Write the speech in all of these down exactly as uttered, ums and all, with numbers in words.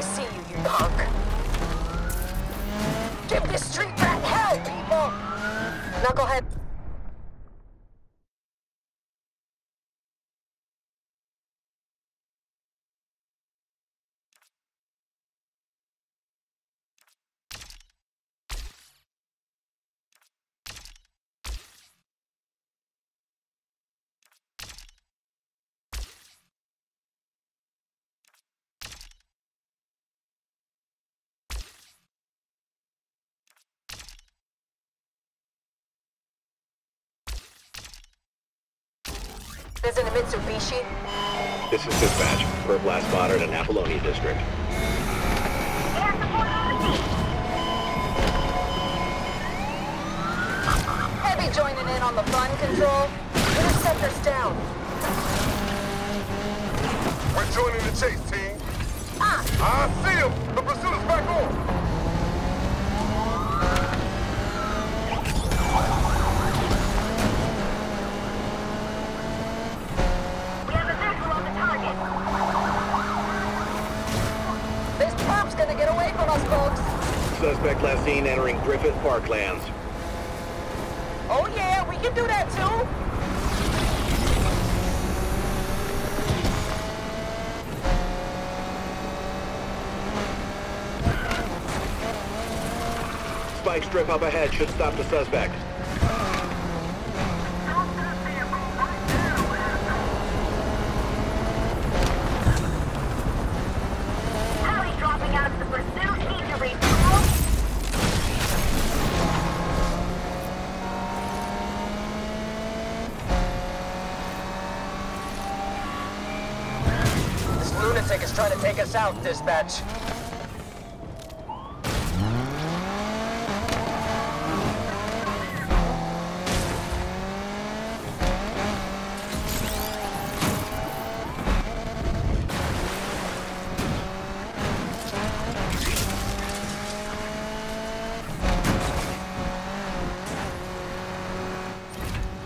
I see you, you punk. Give this street rat hell, people! Knucklehead. This isn't a Mitsubishi. This is dispatch. Bird blast spotted in Apollonia district. Air support received. Heavy joining in on the fun control. Interceptors down. We're joining the chase team. Ah! I see him. The pursuit is back on. Suspect last seen entering Griffith Parklands. Oh yeah, we can do that too! Spike strip up ahead should stop the suspect. Trying to take us out, dispatch.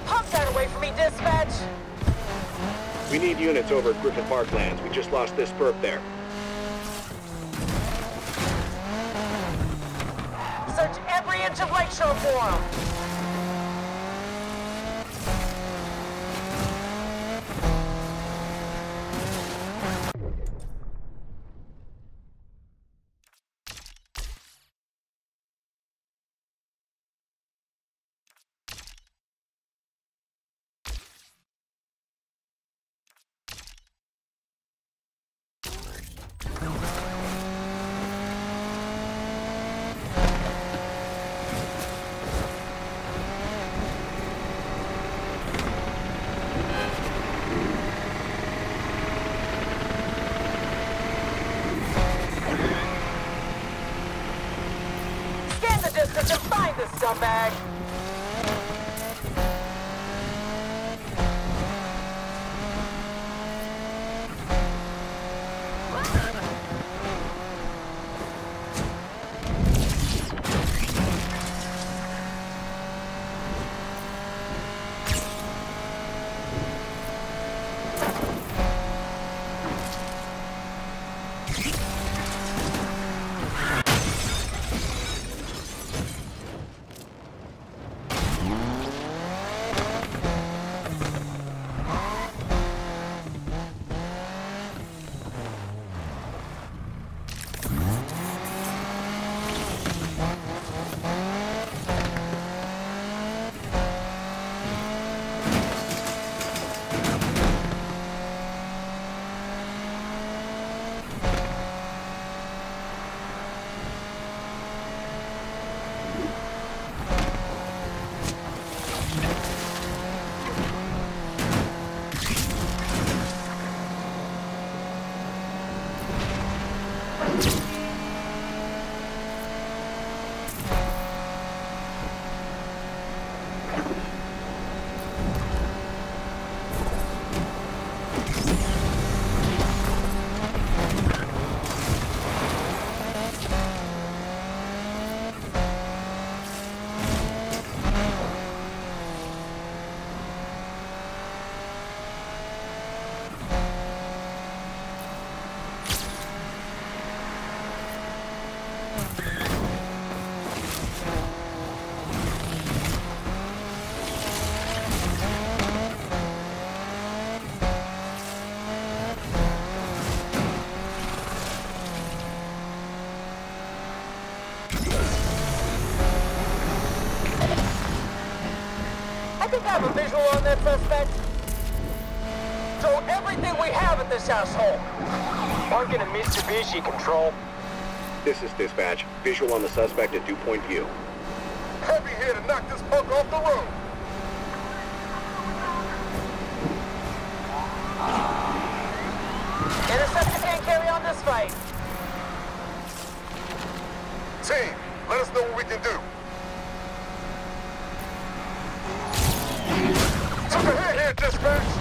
Pump that away from me, dispatch. We need units over at Griffith Parklands. We just lost this perp there. Search every inch of Lakeshore for him. Back. we have a visual on that suspect? So everything we have at this household. Marking a Mitsubishi, Control. This is dispatch. Visual on the suspect at Dewpoint View. Heavy here to knock this punk off the road. Interceptor can't carry on this fight. Team, let us know what we can do. Took a hit here, dispatch.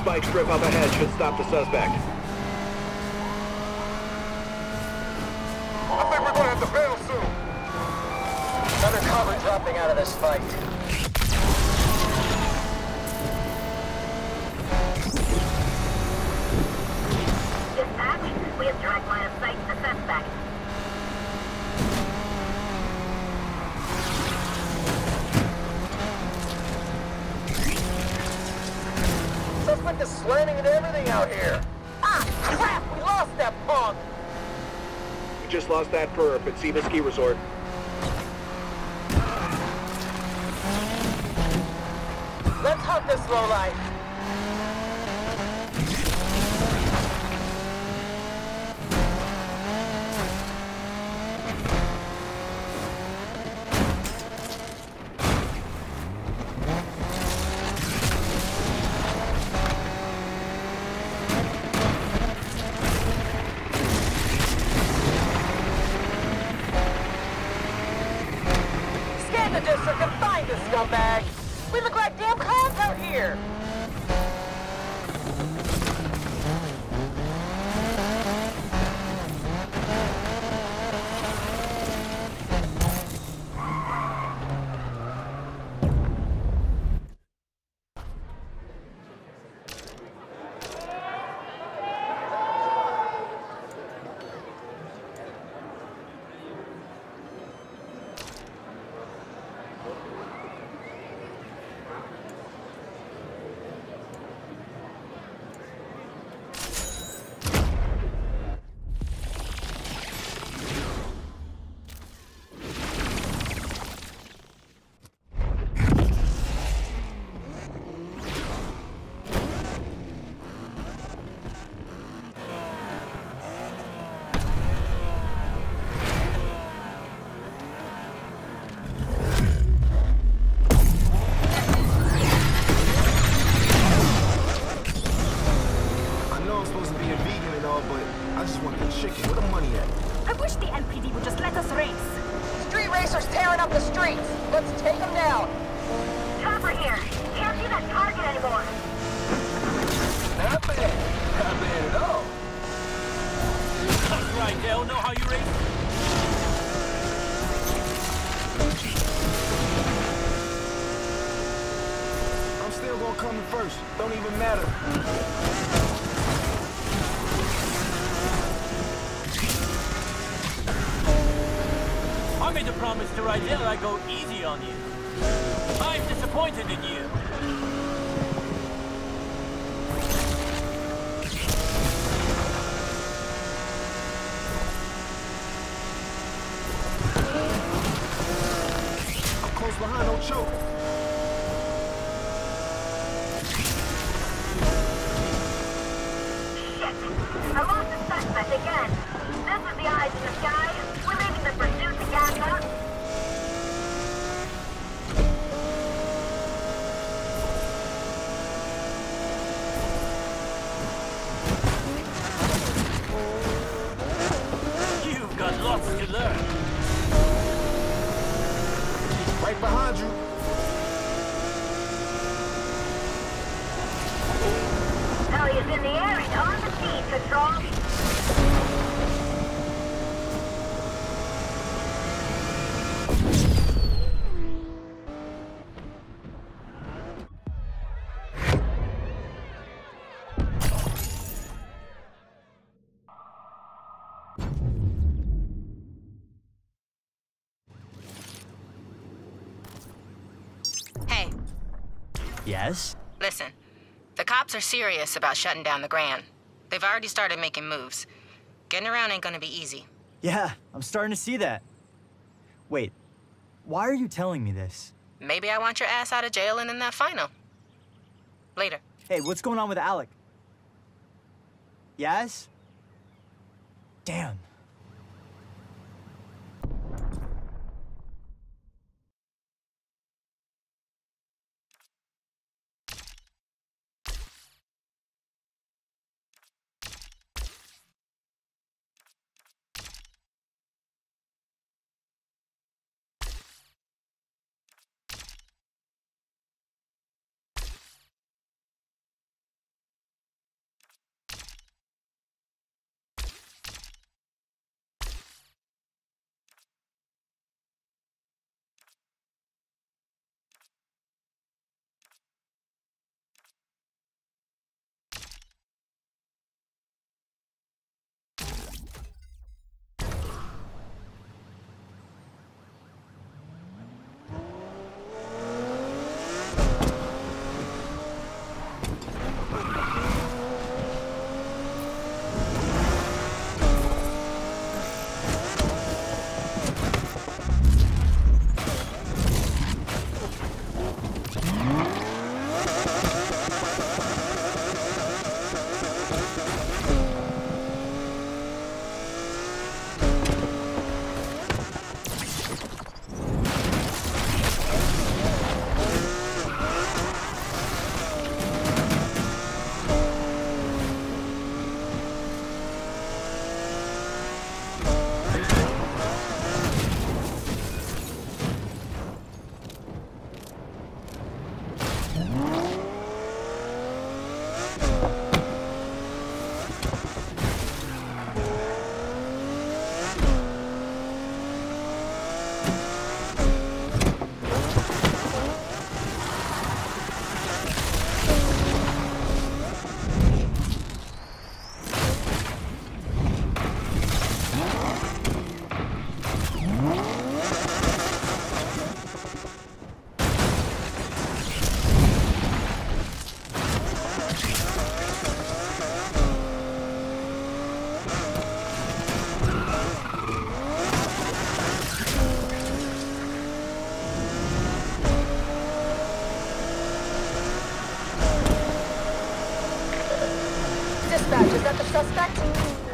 Spike strip up ahead should stop the suspect. I think we're going to have to bail soon. Undercover dropping out of this fight. Direct line of sight to the suspect. Suspect is slamming into everything out here. Ah, crap! We lost that punk! We just lost that perp at Sebas Ski Resort. Let's hunt this lowlife. Yes? Listen, the cops are serious about shutting down the Grand. They've already started making moves. Getting around ain't gonna be easy. Yeah, I'm starting to see that. Wait, Why are you telling me this? Maybe I want your ass out of jail and in that final. Later. Hey, what's going on with Alec? Yaz? Damn.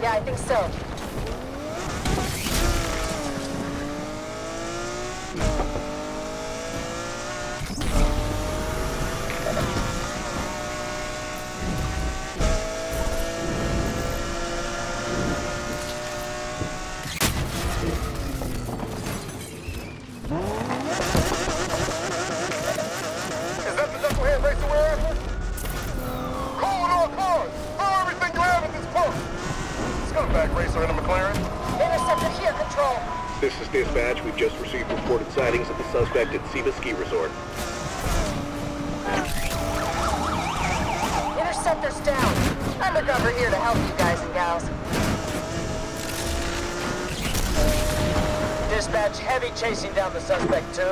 I think so. Sightings of the suspect at Sebas Ski Resort. Interceptors down. I'm undercover here to help you guys and gals. Dispatch, heavy chasing down the suspect too.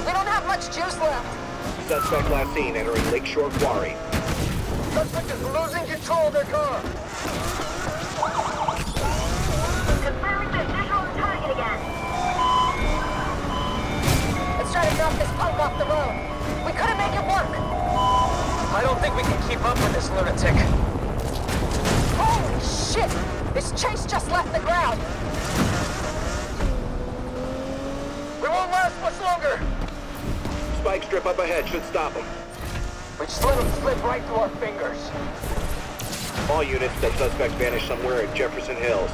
We don't have much juice left. Suspect last seen entering Lakeshore Quarry. Suspect is losing control of their car. Knock this punk off the road. We couldn't make it work. I don't think we can keep up with this lunatic. Holy shit! This chase just left the ground. We won't last much longer. Spike strip up ahead should stop him. We just let him slip right through our fingers. All units, that suspect vanished somewhere at Jefferson Hills.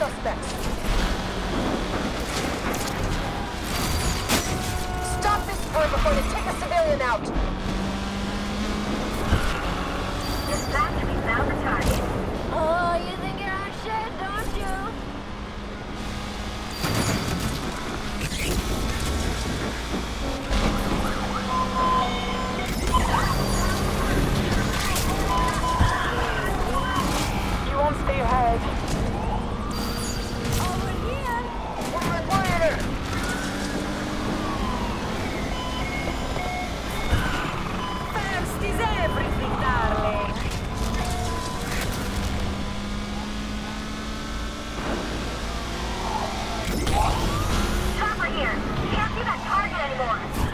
suspects. Stop this tour before they take a civilian out. Dispatch, we found the target. Oh, you think you're on shit, don't you? You won't stay ahead. Over here! We're in quieter! First is everything, darling! Chopper here! Can't see that target anymore!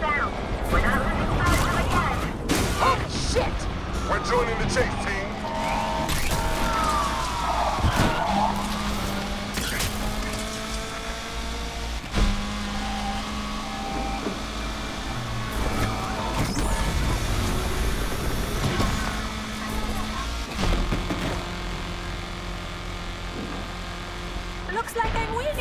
Down. We're not losing sight of them again. Oh shit! We're joining the chase team. Looks like I'm winning.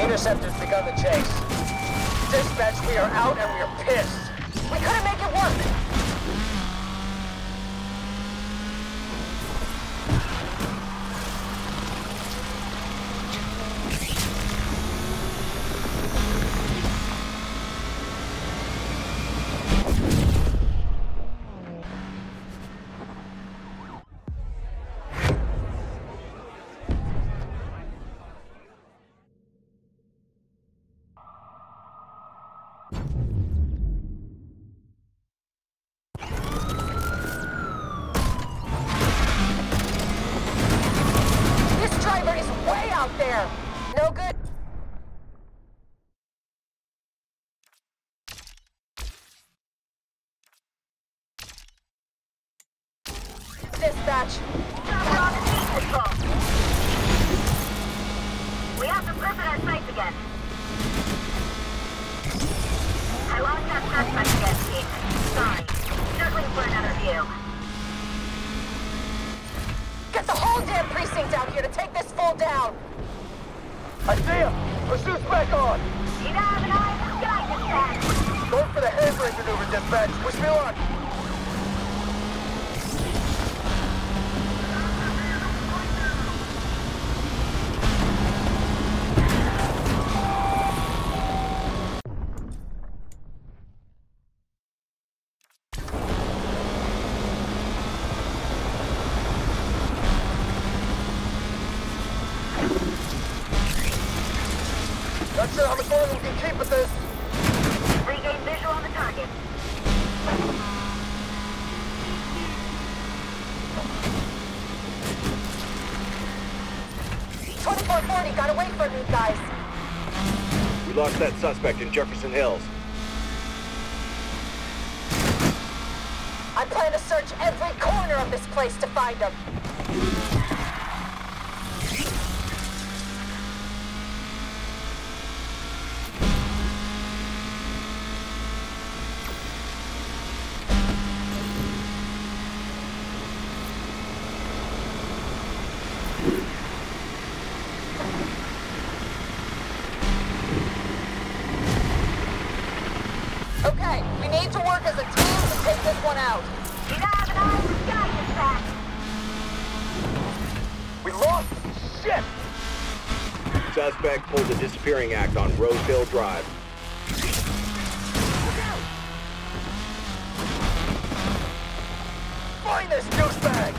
Interceptors begun the chase. Dispatch, we are out and we are pissed. We couldn't make it work. Dispatch. We have the Griffith at our sights again. I lost that suspect again, team. Sorry. Struggling for another view. Get the whole damn precinct out here to take this fool down. I see him. Let's shoot back on. You don't have an eye in the sky, Dispatch. Go for the handbrake maneuver, Dispatch. Wish me luck. That suspect in Jefferson Hills. I plan to search every corner of this place to find him. Suspect pulled a disappearing act on Rose Hill Drive. Look out! Find this douchebag!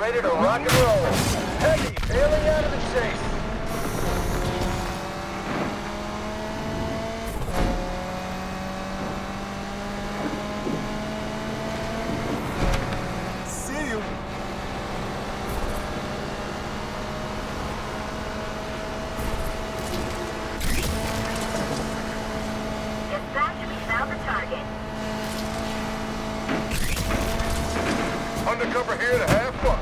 Ready to rock and roll. Heavy, bailing out of the chase. See you. Dispatch, we found the target. Undercover here to have fun.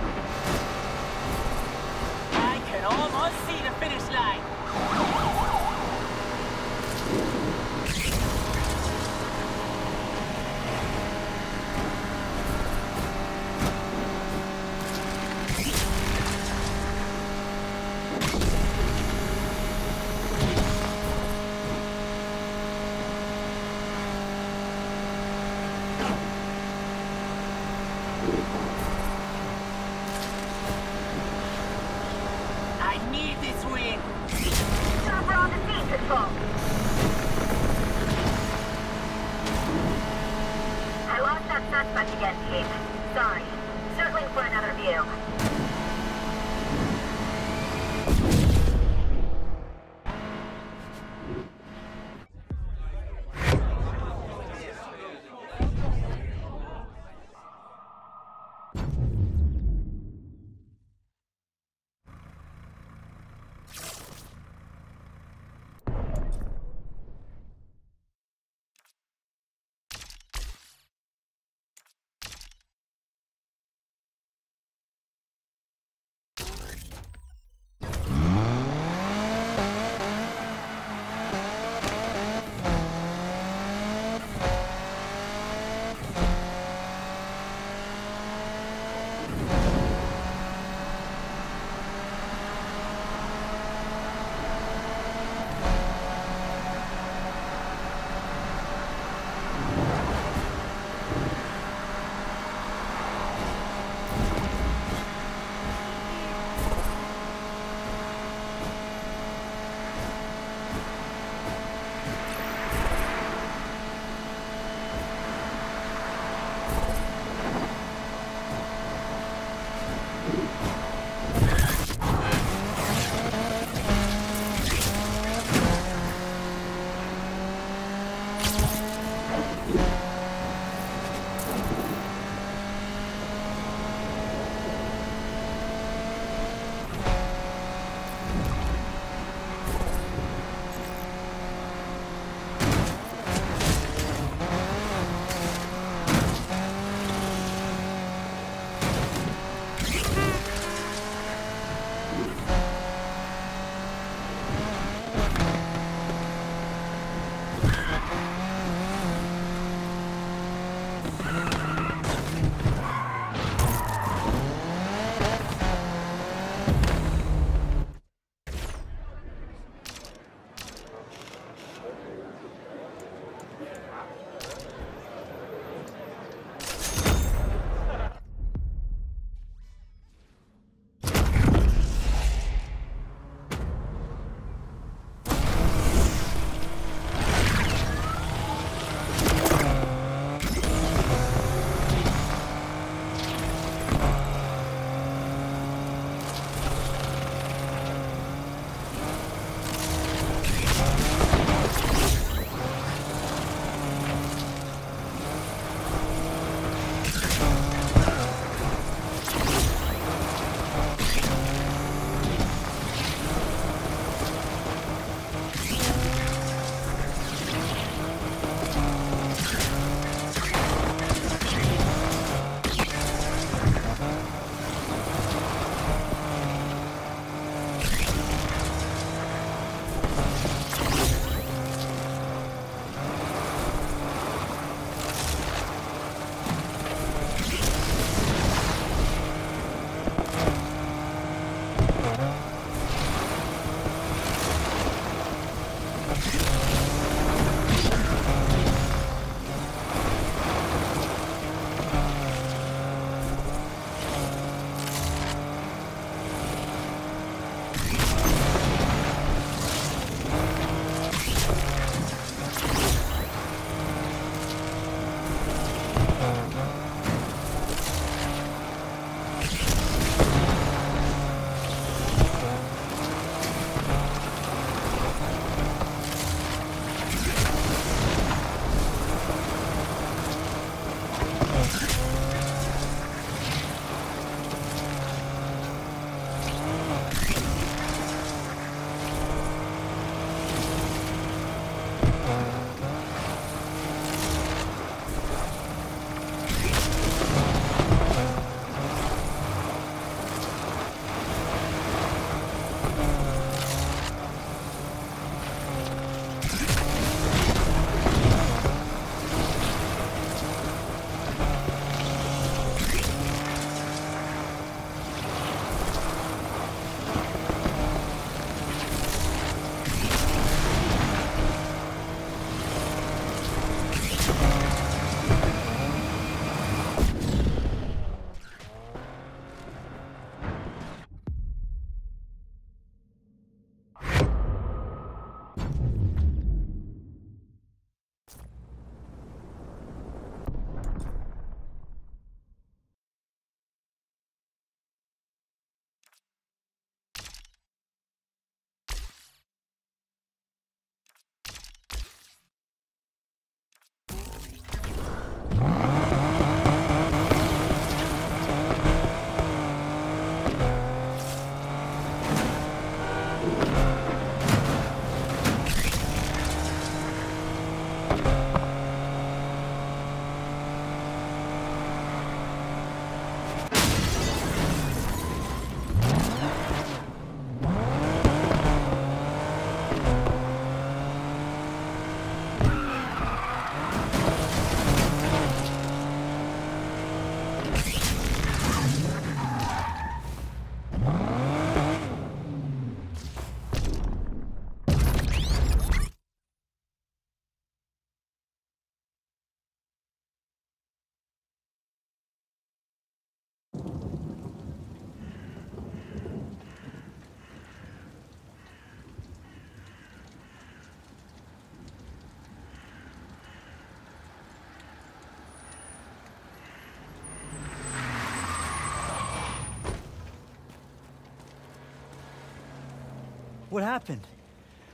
what happened.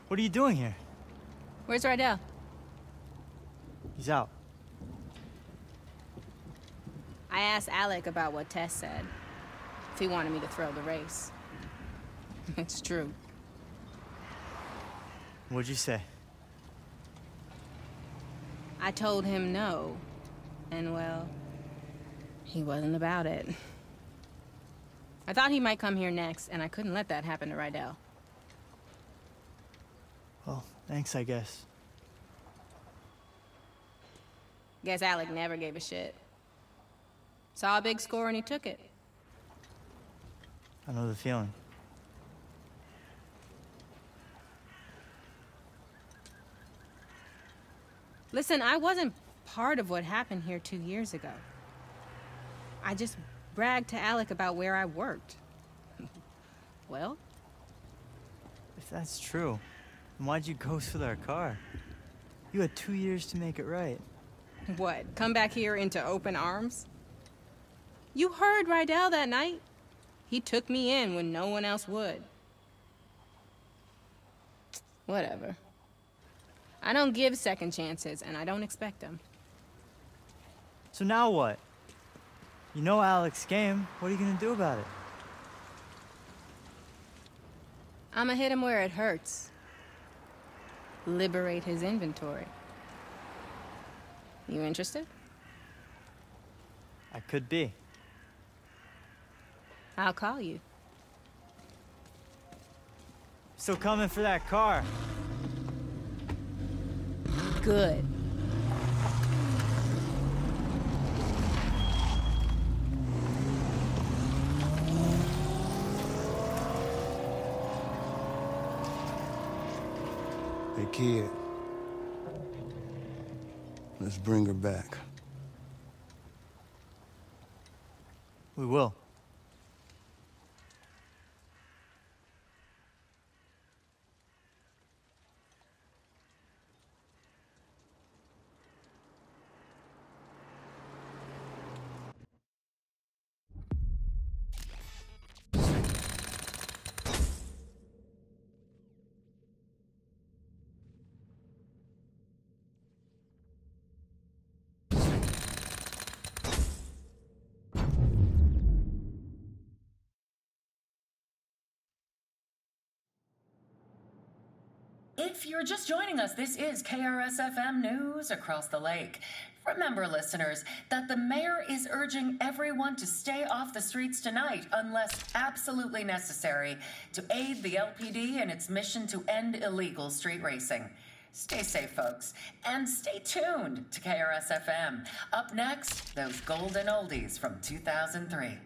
What are you doing here? Where's Rydell? He's out. I asked Alec about what Tess said. If he wanted me to throw the race. It's true. What'd you say? I told him no. And well, he wasn't about it. I thought he might come here next, and I couldn't let that happen to Rydell. Well, thanks, I guess. Guess Alec never gave a shit. Saw a big score and he took it. I know the feeling. Listen, I wasn't part of what happened here two years ago. I just bragged to Alec about where I worked. Well? If that's true, then why'd you ghost with our car? You had two years to make it right. What, come back here into open arms? You heard Rydell that night. He took me in when no one else would. Whatever. I don't give second chances, and I don't expect them. So now what? You know Alec's game. What are you gonna do about it? I'ma hit him where it hurts. Liberate his inventory. You interested? I could be. I'll call you. Still coming for that car. Good. Hey, kid. Let's bring her back. We will. If you're just joining us, this is K R S F M News Across the Lake. Remember, listeners, that the mayor is urging everyone to stay off the streets tonight unless absolutely necessary to aid the L P D in its mission to end illegal street racing. Stay safe, folks, and stay tuned to K R S F M. Up next, those golden oldies from two thousand three.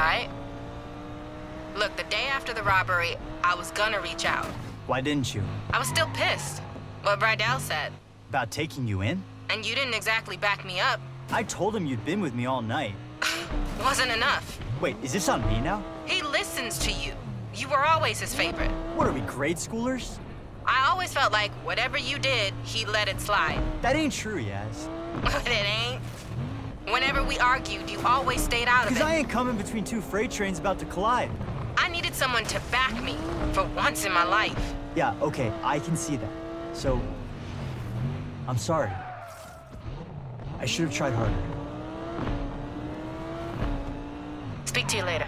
right? Look, the day after the robbery, I was gonna reach out. Why didn't you? I was still pissed. What Rydell said. About taking you in? And you didn't exactly back me up. I told him you'd been with me all night. Wasn't enough. Wait, is this on me now? He listens to you. You were always his favorite. What are we, grade schoolers? I always felt like whatever you did, he let it slide. That ain't true, Yaz. But it ain't. Whenever we argued, you always stayed out of it. Because I ain't coming between two freight trains about to collide. I needed someone to back me, for once in my life. Yeah, okay, I can see that. So, I'm sorry. I should have tried harder. Speak to you later.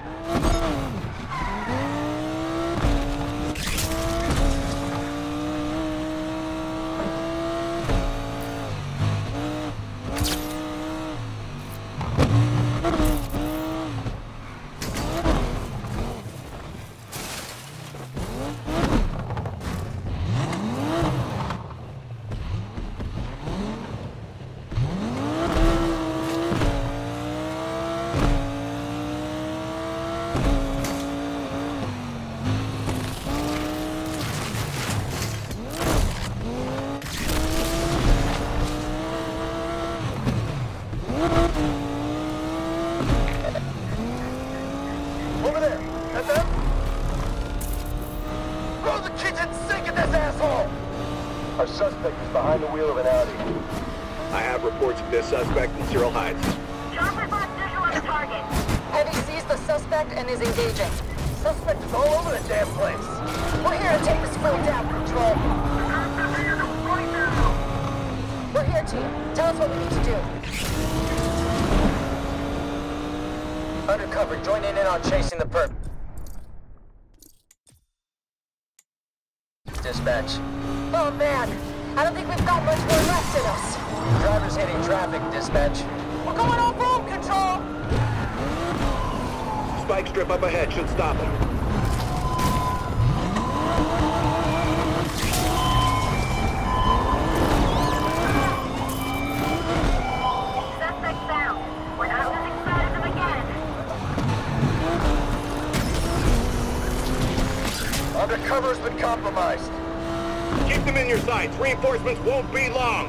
Reinforcements won't be long.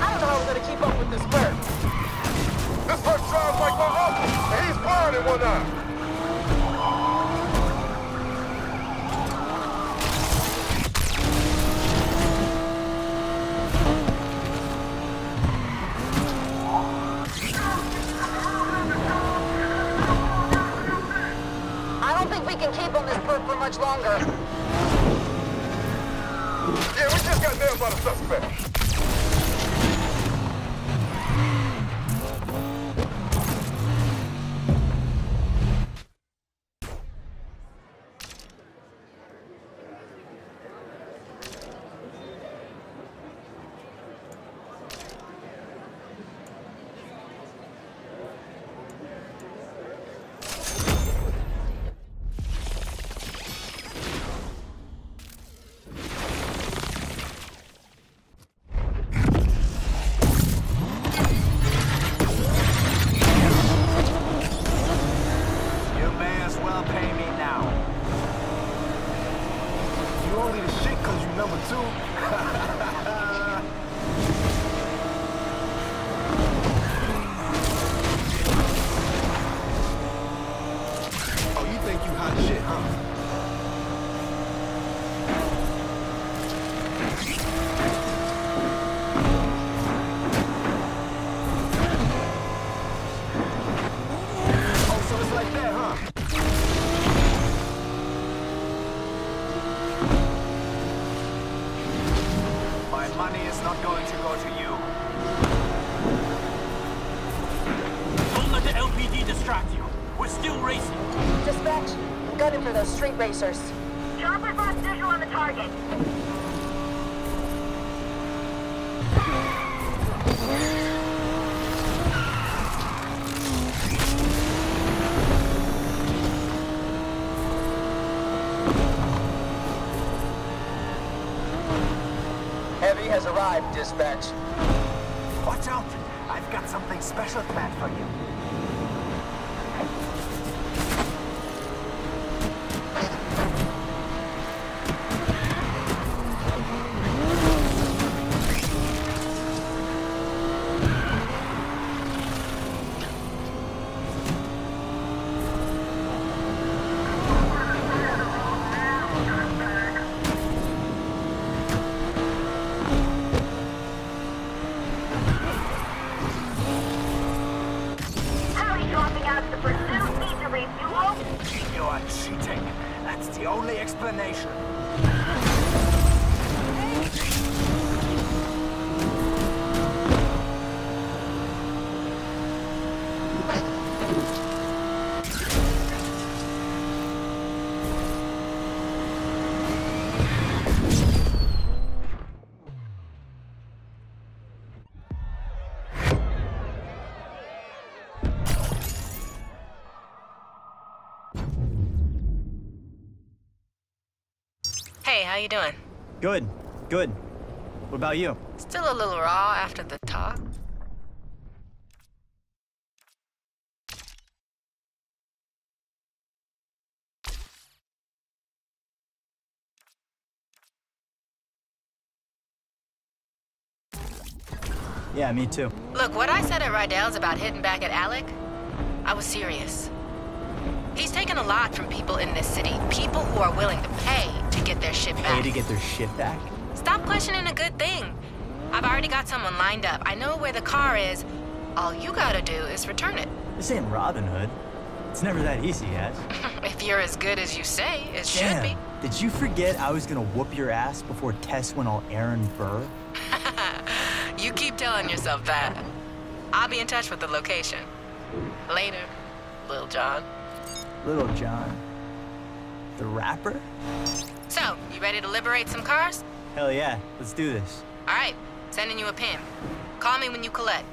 I don't know how we're gonna keep up with this bird. This bird sounds like my uncle, and he's blind in one eye. I don't think we can keep on this bird for much longer. Yeah, we just got nailed by the suspect. Racers. Chopper's lost visual on the target. Heavy has arrived, dispatch. Watch out! I've got something special planned for you. the only explanation. How you doing? Good, good. What about you? Still a little raw after the talk. Yeah, me too. Look, what I said at Rydell's about hitting back at Alec, I was serious. He's taken a lot from people in this city, people who are willing to pay to get their shit back. Pay to get their shit back? Stop questioning a good thing. I've already got someone lined up. I know where the car is. All you gotta do is return it. This ain't Robin Hood. It's never that easy, Yaz. If you're as good as you say, it Damn. should be. Did you forget I was gonna whoop your ass before Tess went all Aaron Burr? You keep telling yourself that. I'll be in touch with the location. Later, Lil John. Little John, the rapper? So, you ready to liberate some cars? Hell yeah, let's do this. All right, sending you a pin. Call me when you collect.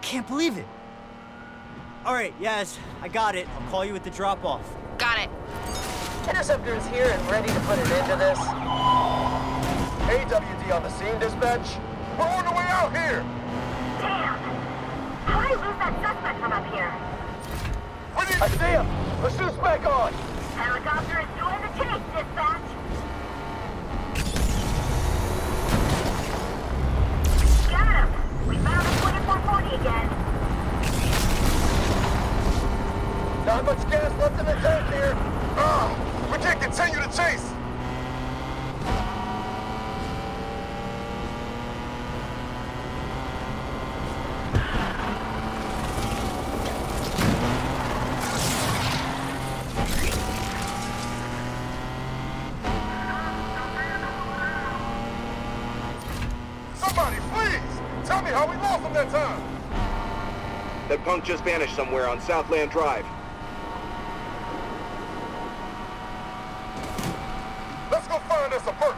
Can't believe it. All right, Yaz, I got it. I'll call you at the drop-off. Got it. Interceptor is here and ready to put an end to this. A W D on the scene, dispatch. We're on the way out here. Damn. How do you lose that suspect from up here? We need to see him. Let's shoot back on. Helicopter is doing the chase, dispatch. Got him. We found him. Again. Not much gas left in the tank here. Oh, we can't continue to chase. Punk just vanished somewhere on Southland Drive. Let's go find us a perk.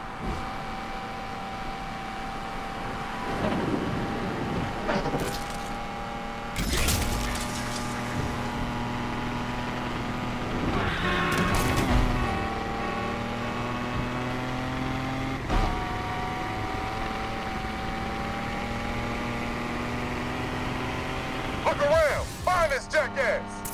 this jackass!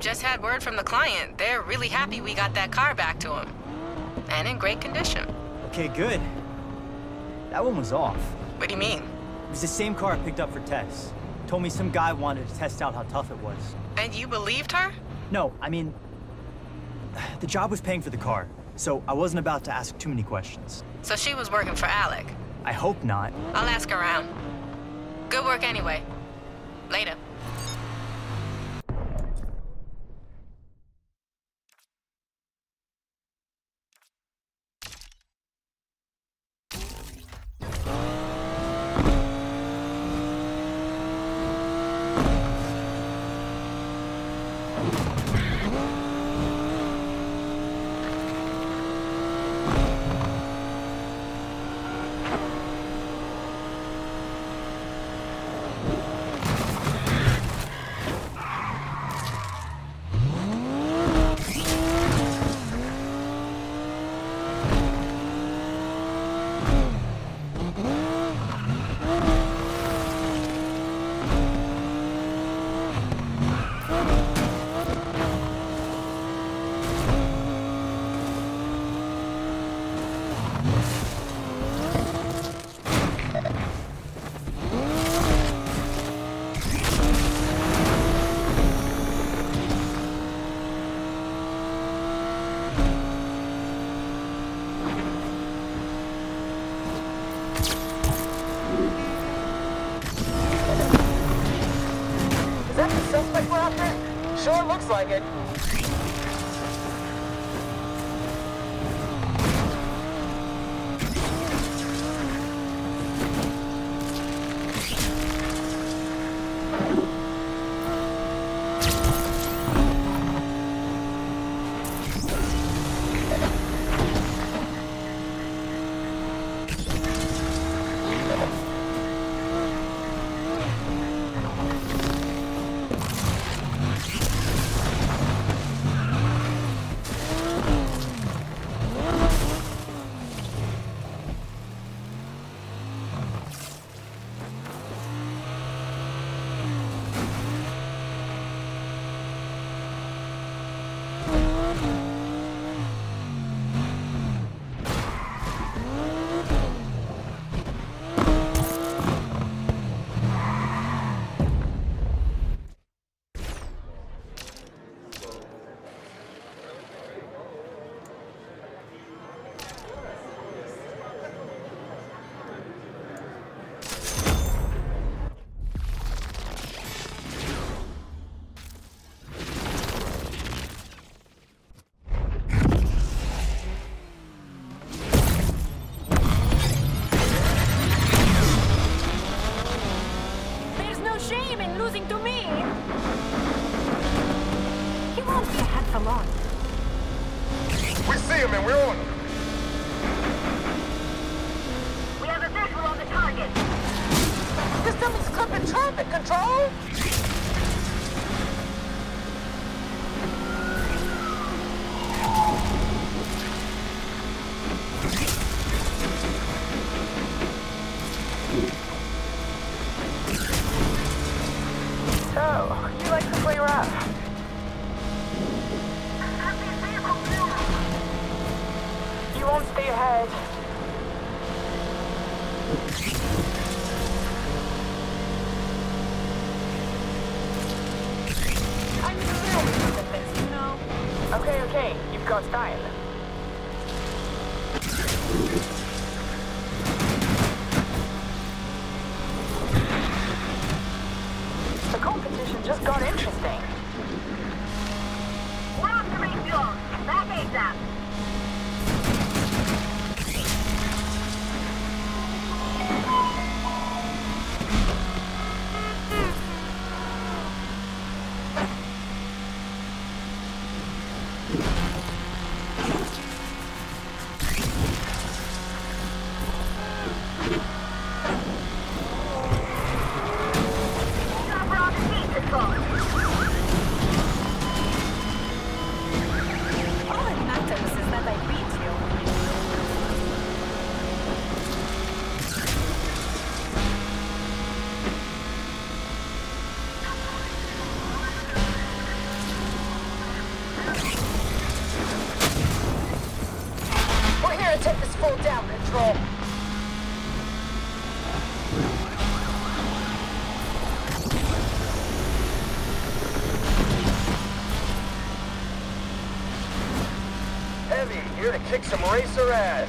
Just had word from the client. They're really happy we got that car back to him. And in great condition. Okay, good. That one was off. What do you mean? It was the same car I picked up for Tess. Told me some guy wanted to test out how tough it was. And you believed her? No, I mean, the job was paying for the car, so I wasn't about to ask too many questions. So she was working for Alec? I hope not. I'll ask around. Good work anyway. Later. Like it. Thank you. control. Heavy, here to kick some racer ass.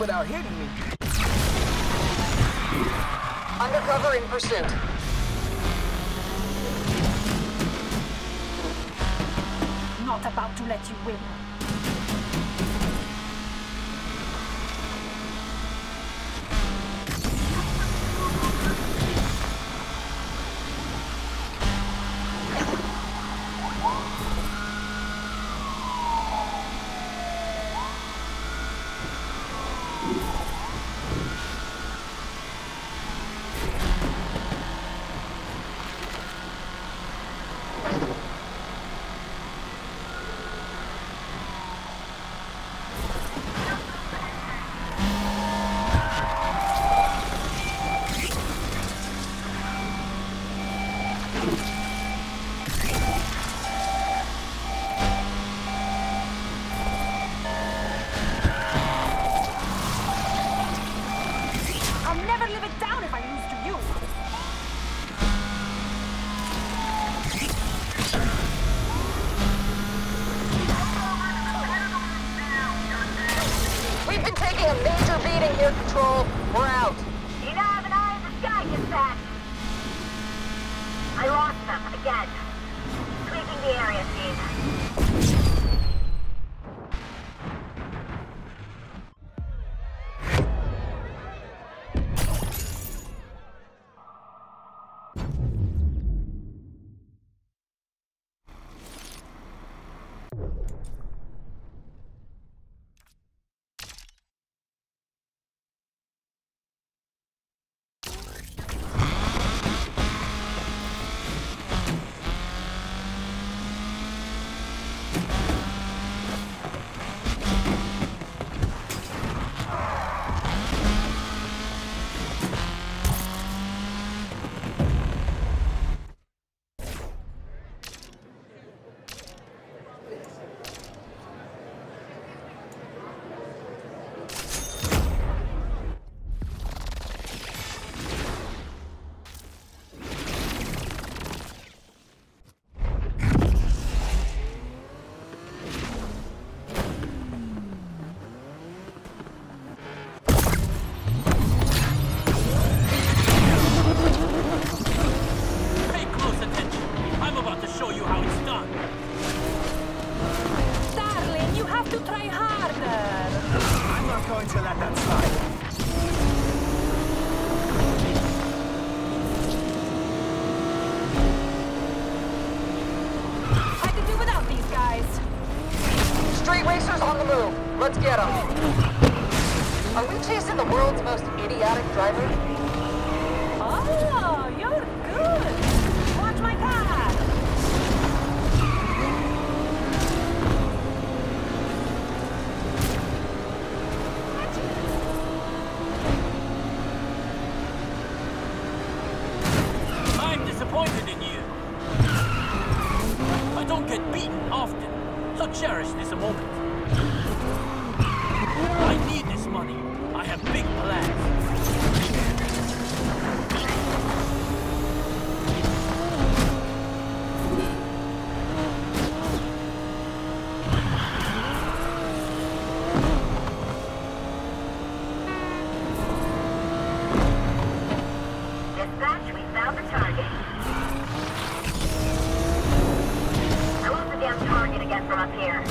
Without hitting me. Undercover in pursuit. Not about to let you win. Let's get him. Are we chasing the world's most idiotic driver? Oh, you're good. Watch my car. Cherish this a moment. I need this money. I have big plans. Dispatch, we found the target. From up here.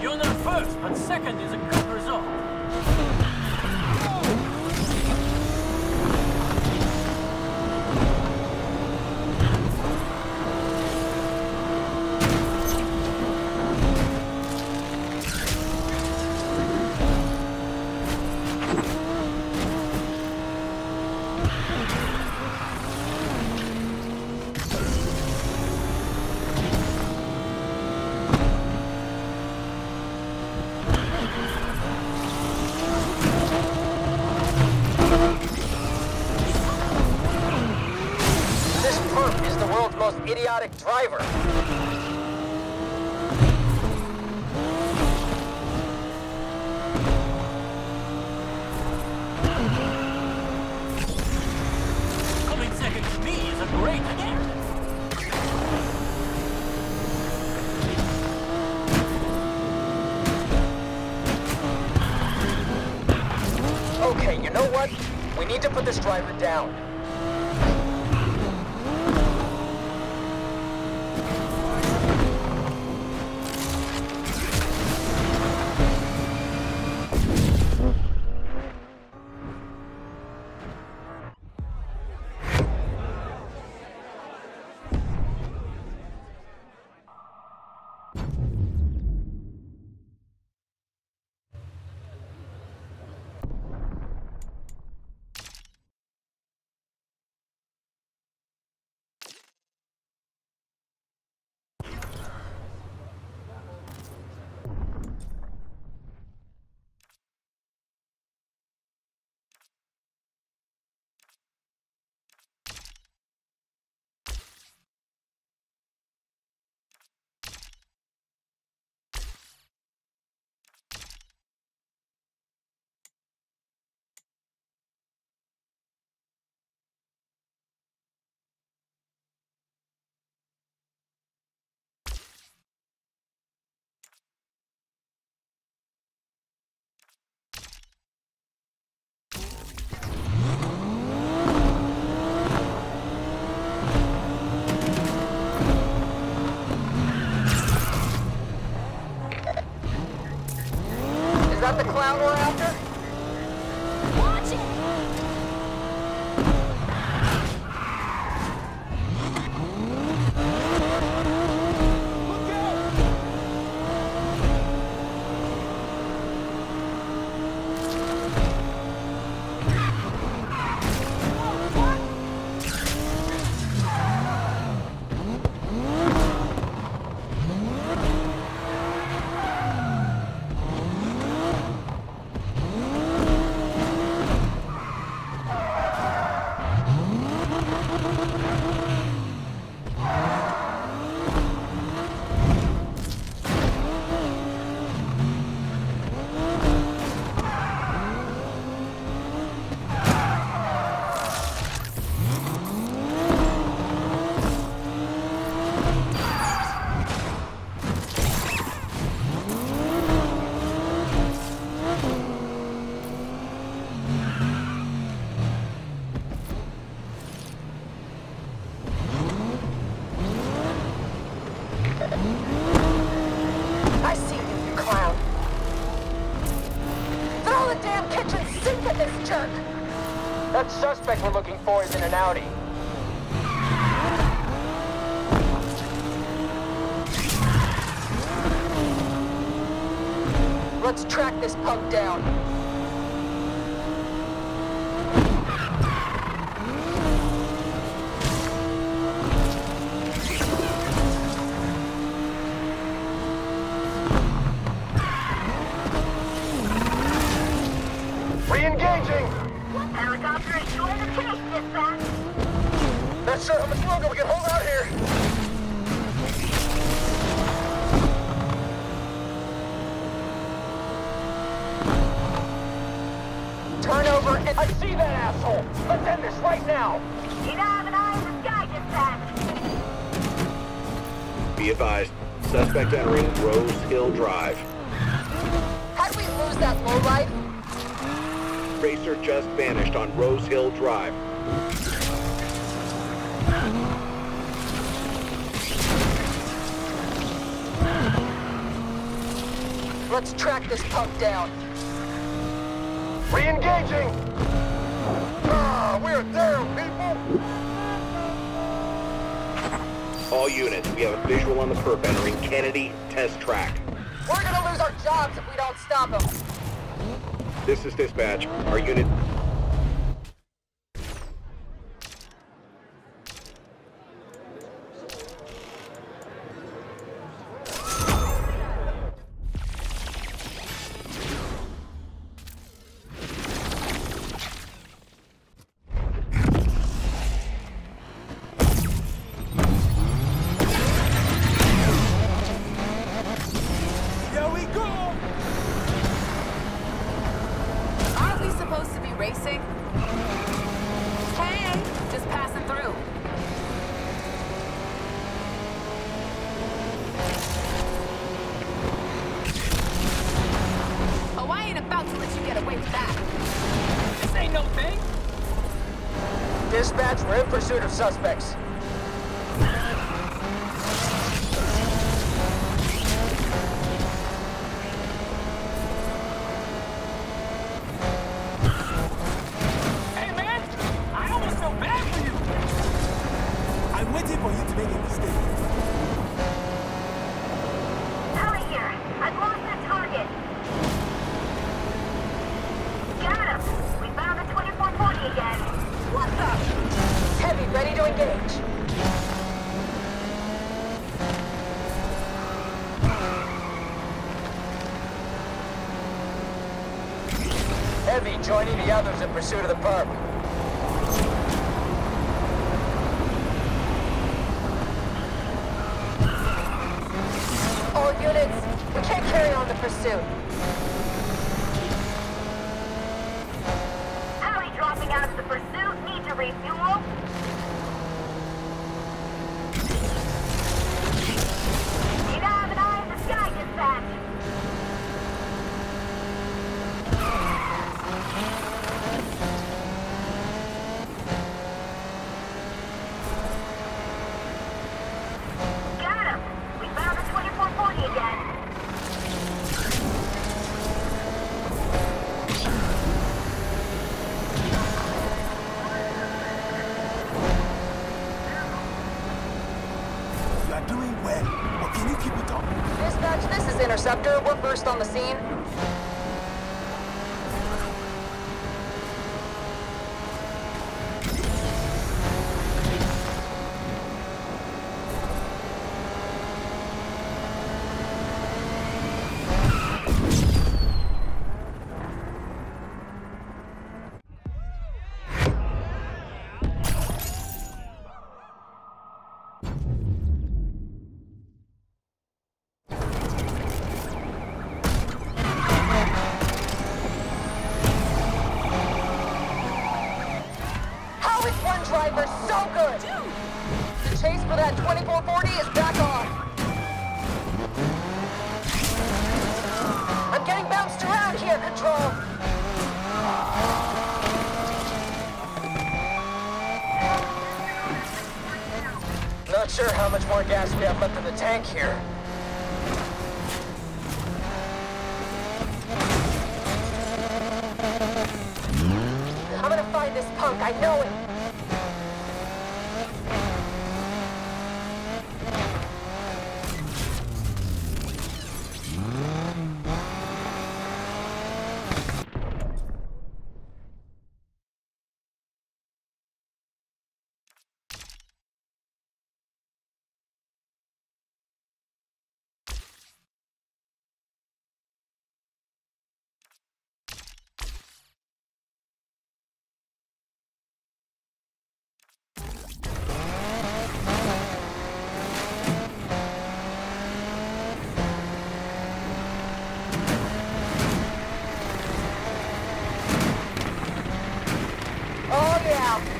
You're not first, but second is a good result. Idiotic driver. Coming second to me is a great idea. Okay, you know what? We need to put this driver down. checked. That suspect we're looking for is in an Audi. Let's track this punk down. Re-engaging! Helicopter is doing the chase, dispatch. Not sure how much longer we can hold out here. I see that asshole! Let's end this right now! You don't have an eye in the sky, dispatch! Be advised, suspect entering Rose Hill Drive. How'd we lose that lowlife? Racer just vanished on Rose Hill Drive. Let's track this punk down. Re-engaging! Ah, we're there, people! All units, we have a visual on the perp entering Kennedy Test Track. We're gonna lose our jobs if we don't stop them. This is dispatch. Our unit... Dispatch, we're in pursuit of suspects. Hey man, I almost felt bad for you. I'm waiting for you to make a mistake. Hurry here, I've lost the target. Got him, we found the twenty-four forty again. What's up? Heavy, ready to engage. Heavy joining the others in pursuit of the perp. All units, we can't carry on the pursuit. Allie dropping out of the pursuit. Refuel. Interceptor, we're first on the scene. Not sure how much more gas we have left in the tank here. find this punk, I know it!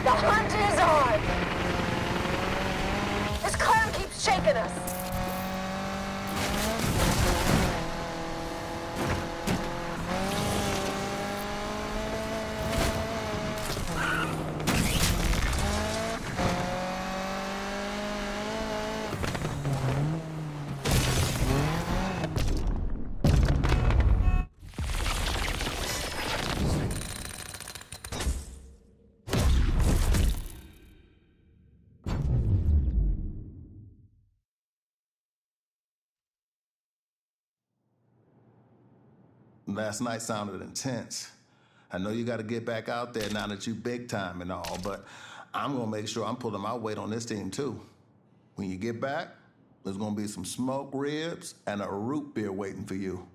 The hunt is on! This clown keeps shaking us! Last night sounded intense. I know you got to get back out there now that you big time and all, but I'm going to make sure I'm pulling my weight on this team, too. When you get back, there's going to be some smoked ribs and a root beer waiting for you.